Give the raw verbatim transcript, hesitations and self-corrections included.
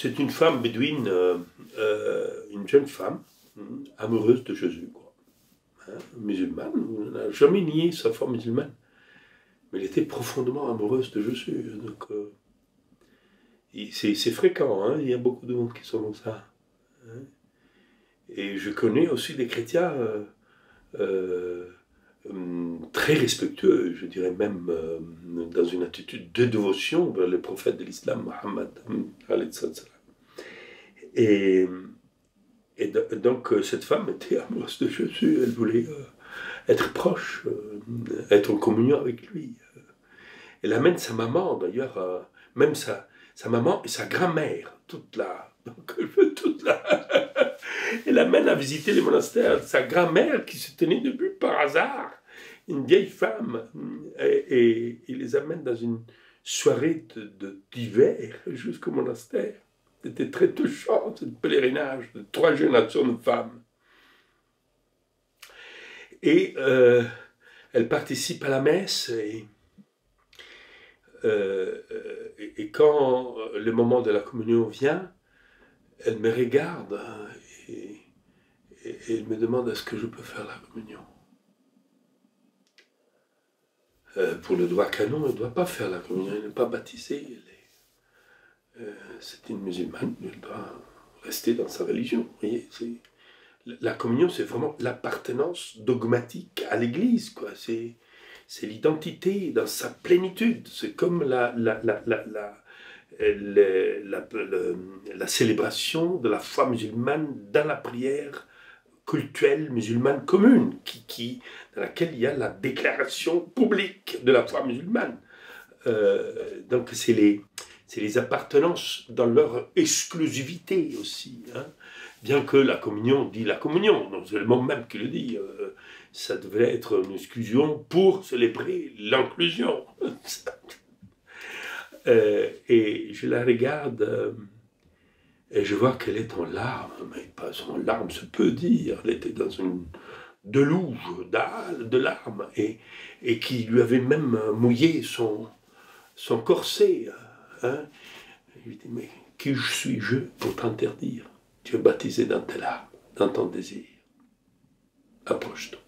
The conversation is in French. C'est une femme bédouine, euh, euh, une jeune femme, amoureuse de Jésus, quoi. Hein, musulmane, on n'a jamais nié sa foi musulmane. Mais elle était profondément amoureuse de Jésus. Donc, euh, c'est fréquent, hein, il y a beaucoup de monde qui sont comme ça. Hein. Et je connais aussi des chrétiens euh, euh, très respectueux, je dirais même euh, dans une attitude de dévotion vers le prophète de l'islam, Mohammed. Et, et donc cette femme était amoureuse de Jésus, elle voulait euh, être proche, euh, être en communion avec lui. Elle amène sa maman d'ailleurs, euh, même sa, sa maman et sa grand-mère, toute la... Donc, toute la... Elle amène à visiter les monastères sa grand-mère qui se tenait debout par hasard, une vieille femme, et il les amène dans une soirée d'hiver jusqu'au monastère. C'était très touchant, ce pèlerinage de trois générations de femmes. Et euh, elle participe à la messe, et, euh, et, et quand le moment de la communion vient, elle me regarde et, et, et elle me demande est-ce que je peux faire la communion. Euh, pour le droit canon, elle ne doit pas faire la communion, elle n'est pas baptisée. C'est euh, une musulmane, elle doit rester dans sa religion. Vous voyez, la communion, c'est vraiment l'appartenance dogmatique à l'Église. C'est l'identité dans sa plénitude. C'est comme la... la, la, la, la Le, la, le, la célébration de la foi musulmane dans la prière cultuelle musulmane commune, qui, qui, dans laquelle il y a la déclaration publique de la foi musulmane. Euh, donc c'est les, les appartenances dans leur exclusivité aussi, hein. Bien que la communion dit la communion, non seulement même qui le dit, euh, ça devrait être une exclusion pour célébrer l'inclusion. Euh, et je la regarde euh, et je vois qu'elle est en larmes, mais pas en larmes se peut dire, elle était dans une deluge de larmes et, et qui lui avait même mouillé son, son corset. Hein. Je lui dis, mais qui suis-je pour t'interdire? Tu es baptisé dans tes larmes, dans ton désir. Approche-toi.